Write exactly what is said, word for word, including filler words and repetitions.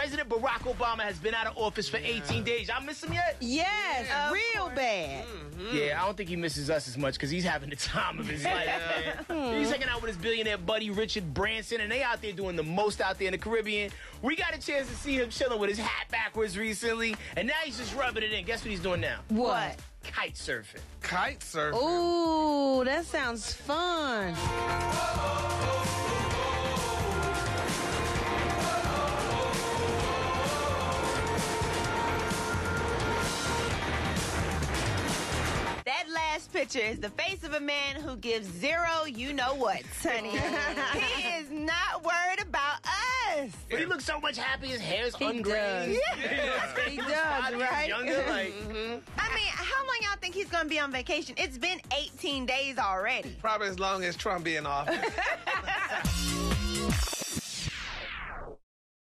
President Barack Obama has been out of office for yeah. eighteen days. Y'all miss him yet? Yes, yeah, real course. Bad. Mm-hmm. Yeah, I don't think he misses us as much because he's having the time of his life. Yeah. He's hanging out with his billionaire buddy, Richard Branson, and they out there doing the most out there in the Caribbean. We got a chance to see him chilling with his hat backwards recently, and now he's just rubbing it in. Guess what he's doing now? What? Kite surfing. Kite surfing. Ooh, that sounds fun. Last picture is the face of a man who gives zero you-know-whats, honey. He is not worried about us. But he looks so much happy. His hair's ungrazed. Yeah. Yeah. He, he does, right? Younger, like. Mm-hmm. I mean, how long y'all think he's going to be on vacation? It's been eighteen days already. Probably as long as Trump be in office.